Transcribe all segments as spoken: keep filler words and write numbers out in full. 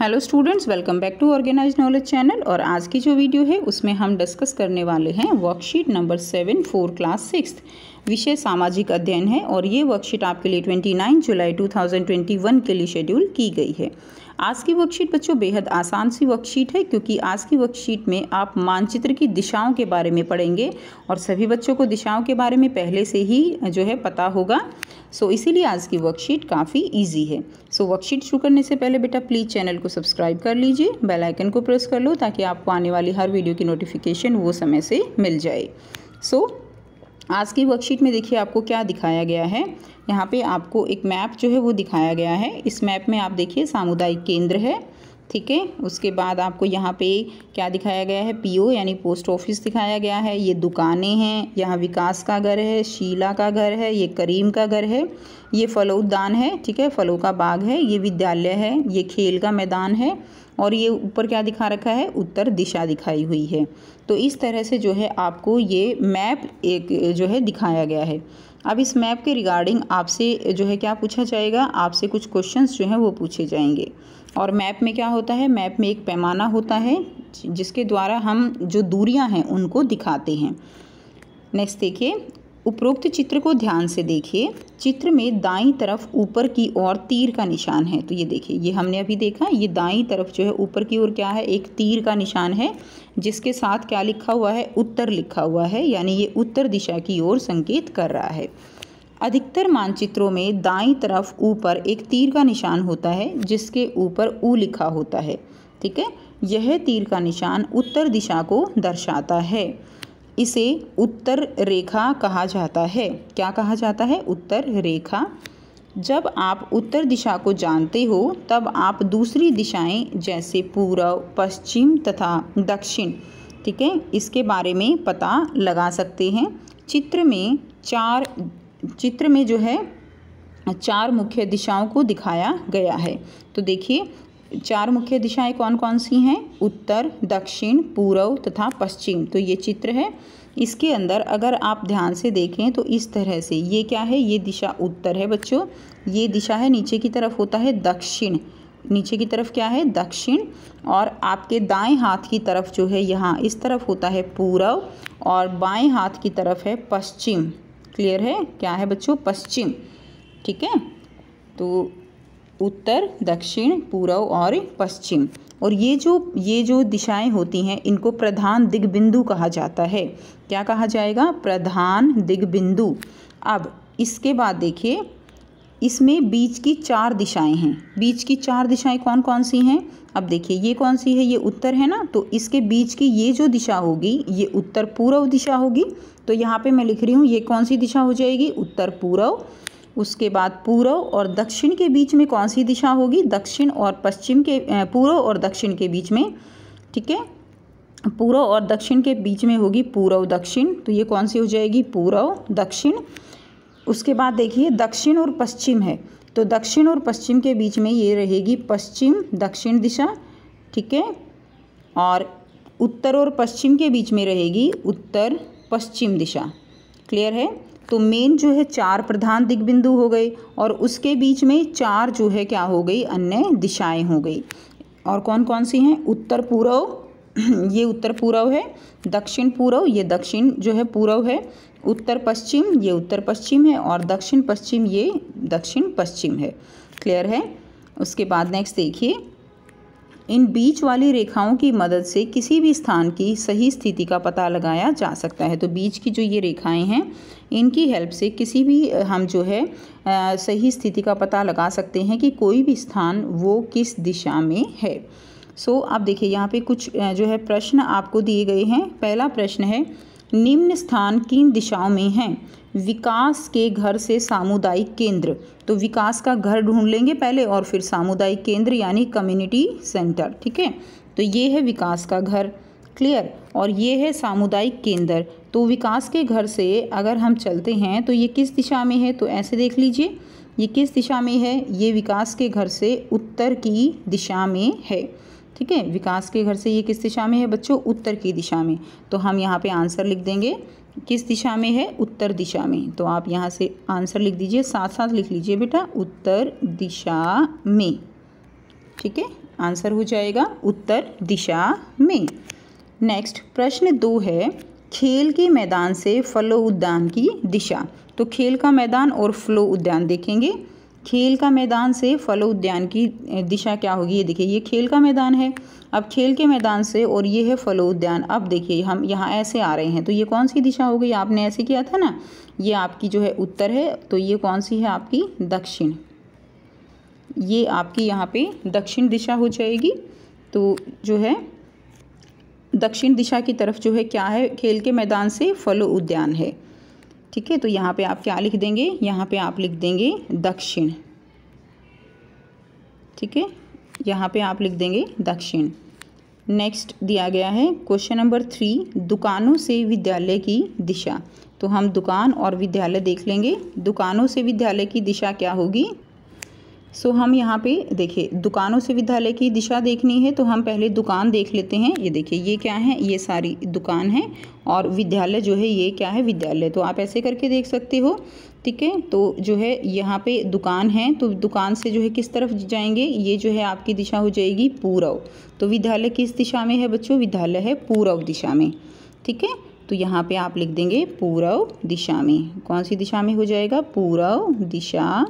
Hello students, welcome back to organize knowledge channel. और आज की जो वीडियो है उसमें हम डिस्कस करने वाले हैं worksheet number seven four class six. विषय सामाजिक अध्ययन है और ये वर्कशीट आपके लिए उनतीस जुलाई दो हज़ार इक्कीस के लिए शेड्यूल की गई है। आज की वर्कशीट बच्चों बेहद आसान सी वर्कशीट है, क्योंकि आज की वर्कशीट में आप मानचित्र की दिशाओं के बारे में पढ़ेंगे और सभी बच्चों को दिशाओं के बारे में पहले से ही जो है पता होगा। सो so, इसीलिए आज की वर्कशीट काफ़ी इजी है। सो so, वर्कशीट शुरू करने से पहले बेटा प्लीज़ चैनल को सब्सक्राइब कर लीजिए, बेल आइकन को प्रेस कर लो ताकि आपको आने वाली हर वीडियो की नोटिफिकेशन वो समय से मिल जाए। सो so, आज की वर्कशीट में देखिए आपको क्या दिखाया गया है। यहाँ पे आपको एक मैप जो है वो दिखाया गया है। इस मैप में आप देखिए सामुदायिक केंद्र है, ठीक है। उसके बाद आपको यहाँ पे क्या दिखाया गया है, पीओ यानी पोस्ट ऑफिस दिखाया गया है। ये दुकानें हैं, यहाँ विकास का घर है, शीला का घर है, ये करीम का घर है, ये फलोद्यान है, ठीक है, फलों का बाग है, ये विद्यालय है, ये खेल का मैदान है, और ये ऊपर क्या दिखा रखा है, उत्तर दिशा दिखाई हुई है। तो इस तरह से जो है आपको ये मैप एक जो है दिखाया गया है। अब इस मैप के रिगार्डिंग आपसे जो है क्या पूछा जाएगा, आपसे कुछ क्वेश्चंस जो हैं वो पूछे जाएंगे। और मैप में क्या होता है, मैप में एक पैमाना होता है जिसके द्वारा हम जो दूरियां हैं उनको दिखाते हैं। नेक्स्ट देखिए, उपरोक्त चित्र को ध्यान से देखिए। चित्र में दाईं तरफ ऊपर की ओर तीर का निशान है। तो ये देखिए, ये हमने अभी देखा, ये दाईं तरफ जो है ऊपर की ओर क्या है, एक तीर का निशान है जिसके साथ क्या लिखा हुआ है, उत्तर लिखा हुआ है, यानी ये उत्तर दिशा की ओर संकेत कर रहा है। अधिकतर मानचित्रों में दाईं तरफ ऊपर एक तीर का निशान होता है जिसके ऊपर ऊ लिखा होता है, ठीक है। यह तीर का निशान उत्तर दिशा को दर्शाता है। इसे उत्तर रेखा कहा जाता है। क्या कहा जाता है, उत्तर रेखा। जब आप उत्तर दिशा को जानते हो तब आप दूसरी दिशाएं जैसे पूर्व, पश्चिम तथा दक्षिण, ठीक है, इसके बारे में पता लगा सकते हैं। चित्र में चार चित्र में जो है चार मुख्य दिशाओं को दिखाया गया है। तो देखिए चार मुख्य दिशाएं कौन कौन सी हैं, उत्तर, दक्षिण, पूर्व तथा पश्चिम। तो ये चित्र है, इसके अंदर अगर आप ध्यान से देखें तो इस तरह से ये क्या है, ये दिशा उत्तर है बच्चों, ये दिशा है नीचे की तरफ होता है दक्षिण, नीचे की तरफ क्या है दक्षिण, और आपके दाएं हाथ की तरफ जो है यहाँ इस तरफ होता है पूर्व, और बाएं हाथ की तरफ है पश्चिम। क्लियर है, क्या है बच्चों, पश्चिम, ठीक है। तो उत्तर, दक्षिण, पूर्व और पश्चिम, और ये जो ये जो दिशाएं होती हैं इनको प्रधान दिग्बिंदु कहा जाता है। क्या कहा जाएगा, प्रधान दिग्बिंदु। अब इसके बाद देखिए, इसमें बीच की चार दिशाएं हैं। बीच की चार दिशाएं कौन कौन सी हैं, अब देखिए ये कौन सी है, ये उत्तर है ना, तो इसके बीच की ये जो दिशा होगी ये उत्तर पूर्व दिशा होगी। तो यहाँ पे मैं लिख रही हूँ ये कौन सी दिशा हो जाएगी, उत्तर पूर्व। उसके बाद पूर्व और दक्षिण के बीच में कौन सी दिशा होगी, दक्षिण और पश्चिम के, पूर्व और दक्षिण के बीच में, ठीक है, पूर्व और दक्षिण के बीच में होगी पूर्व दक्षिण। तो ये कौन सी हो जाएगी, पूर्व दक्षिण। उसके बाद देखिए दक्षिण और पश्चिम है, तो दक्षिण और पश्चिम के बीच में ये रहेगी पश्चिम दक्षिण दिशा, ठीक है, और उत्तर और पश्चिम के बीच में रहेगी उत्तर पश्चिम दिशा। क्लियर है। तो मेन जो है चार प्रधान दिग्बिंदु हो गए, और उसके बीच में चार जो है क्या हो गई, अन्य दिशाएं हो गई। और कौन कौन सी हैं, उत्तर पूर्व, ये उत्तर पूर्व है, दक्षिण पूर्व, ये दक्षिण जो है पूर्व है, उत्तर पश्चिम, ये उत्तर पश्चिम है, और दक्षिण पश्चिम, ये दक्षिण पश्चिम है। क्लियर है। उसके बाद नेक्स्ट देखिए, इन बीच वाली रेखाओं की मदद से किसी भी स्थान की सही स्थिति का पता लगाया जा सकता है। तो बीच की जो ये रेखाएं हैं इनकी हेल्प से किसी भी हम जो है आ, सही स्थिति का पता लगा सकते हैं कि कोई भी स्थान वो किस दिशा में है। सो आप देखिए यहाँ पे कुछ जो है प्रश्न आपको दिए गए हैं। पहला प्रश्न है, निम्न स्थान किन दिशाओं में हैं, विकास के घर से सामुदायिक केंद्र। तो विकास का घर ढूंढ लेंगे पहले और फिर सामुदायिक केंद्र यानी कम्युनिटी सेंटर, ठीक है। तो ये है विकास का घर, क्लियर, और ये है सामुदायिक केंद्र। तो विकास के घर से अगर हम चलते हैं तो ये किस दिशा में है, तो ऐसे देख लीजिए ये किस दिशा में है, ये विकास के घर से उत्तर की दिशा में है, ठीक है। विकास के घर से ये किस दिशा में है बच्चों, उत्तर की दिशा में। तो हम यहाँ पे आंसर लिख देंगे, किस दिशा में है, उत्तर दिशा में। तो आप यहाँ से आंसर लिख दीजिए, साथ साथ लिख लीजिए बेटा, उत्तर दिशा में। ठीक है, आंसर हो जाएगा उत्तर दिशा में। नेक्स्ट प्रश्न दो है, खेल के मैदान से फलो उद्यान की दिशा। तो खेल का मैदान और फलो उद्यान देखेंगे। खेल का मैदान से फलो उद्यान की दिशा क्या होगी, ये देखिए, ये खेल का मैदान है। अब खेल के मैदान से और ये है फलो उद्यान। अब देखिए हम यहाँ ऐसे आ रहे हैं तो ये कौन सी दिशा हो गई, आपने ऐसे किया था ना, ये आपकी जो है उत्तर है, तो ये कौन सी है आपकी दक्षिण, ये आपकी यहाँ पे दक्षिण दिशा हो जाएगी। तो जो है दक्षिण दिशा की तरफ जो है क्या है, खेल के मैदान से फलो उद्यान है। ठीक है, तो यहाँ पे आप क्या लिख देंगे, यहाँ पे आप लिख देंगे दक्षिण। ठीक है, यहाँ पे आप लिख देंगे दक्षिण। नेक्स्ट दिया गया है क्वेश्चन नंबर थ्री, दुकानों से विद्यालय की दिशा। तो हम दुकान और विद्यालय देख लेंगे। दुकानों से विद्यालय की दिशा क्या होगी, सो हम यहाँ पे देखिए दुकानों से विद्यालय की दिशा देखनी है तो हम पहले दुकान देख लेते हैं। ये देखिए ये क्या है, ये सारी दुकान है और विद्यालय जो है ये क्या है, विद्यालय। तो आप ऐसे करके देख सकते हो। ठीक है, तो जो है यहाँ पे दुकान है तो दुकान से जो है किस तरफ जाएंगे, ये जो है आपकी दिशा हो जाएगी पूरब। तो विद्यालय किस दिशा में है बच्चों, विद्यालय है पूरब दिशा में। ठीक है, तो यहाँ पे आप लिख देंगे पूरब दिशा में। कौन सी दिशा में हो जाएगा, पूरब दिशा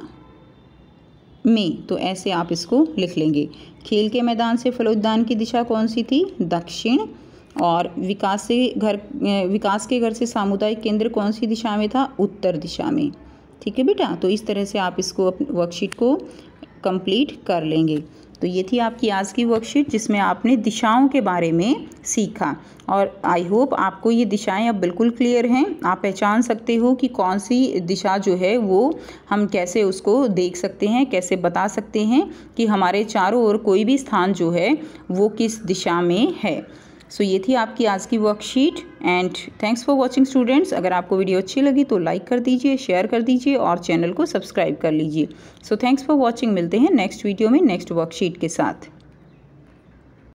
में। तो ऐसे आप इसको लिख लेंगे। खेल के मैदान से फलोद्यान की दिशा कौन सी थी, दक्षिण। और विकास से घर विकास के घर से सामुदायिक केंद्र कौन सी दिशा में था, उत्तर दिशा में। ठीक है बेटा, तो इस तरह से आप इसको वर्कशीट को कंप्लीट कर लेंगे। तो ये थी आपकी आज की वर्कशीट जिसमें आपने दिशाओं के बारे में सीखा, और आई होप आपको ये दिशाएं अब बिल्कुल क्लियर हैं। आप पहचान सकते हो कि कौन सी दिशा जो है वो हम कैसे उसको देख सकते हैं, कैसे बता सकते हैं कि हमारे चारों ओर कोई भी स्थान जो है वो किस दिशा में है। सो ये थी आपकी आज की worksheet, and thanks for watching students. अगर आपको वीडियो अच्छी लगी तो लाइक कर दीजिए, शेयर कर दीजिए और चैनल को सब्सक्राइब कर लीजिए। सो थैंक्स फॉर वॉचिंग, मिलते हैं नेक्स्ट वीडियो में नेक्स्ट वर्कशीट के साथ।